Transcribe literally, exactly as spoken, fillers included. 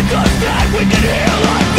Because that we can heal.